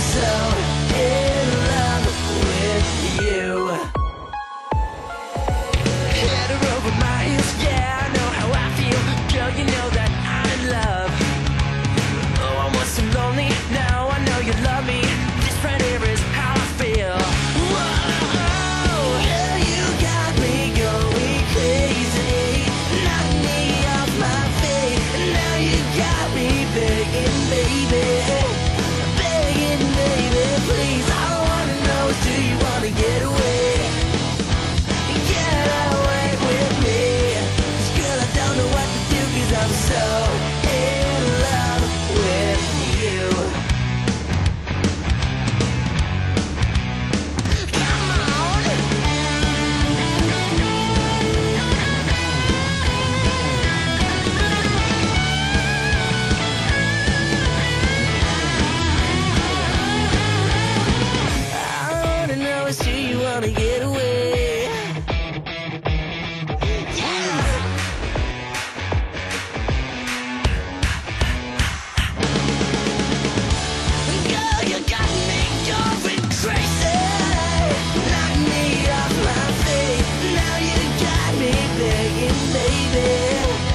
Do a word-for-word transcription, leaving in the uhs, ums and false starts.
so in love with you. Head over my heels, yeah, I know how I feel. Girl, you know that I'm in love. Oh, I was so lonely, now I know you love me. This right here is how I feel. Baby